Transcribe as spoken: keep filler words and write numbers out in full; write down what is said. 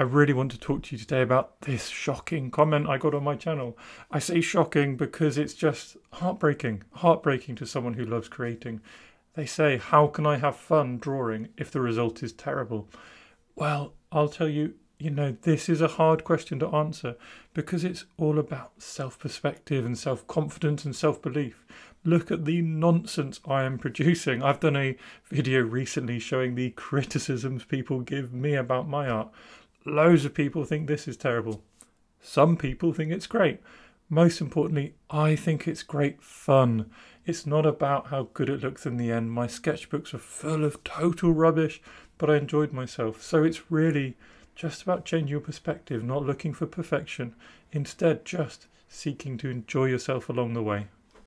I really want to talk to you today about this shocking comment I got on my channel. I say shocking because it's just heartbreaking, heartbreaking to someone who loves creating. They say, how can I have fun drawing if the result is terrible? Well, I'll tell you, you know, this is a hard question to answer because it's all about self-perspective and self-confidence and self-belief. Look at the nonsense I am producing. I've done a video recently showing the criticisms people give me about my art. Loads of people think this is terrible. Some people think it's great. Most importantly, I think it's great fun. It's not about how good it looks in the end. My sketchbooks are full of total rubbish, but I enjoyed myself. So it's really just about changing your perspective, not looking for perfection. Instead, just seeking to enjoy yourself along the way.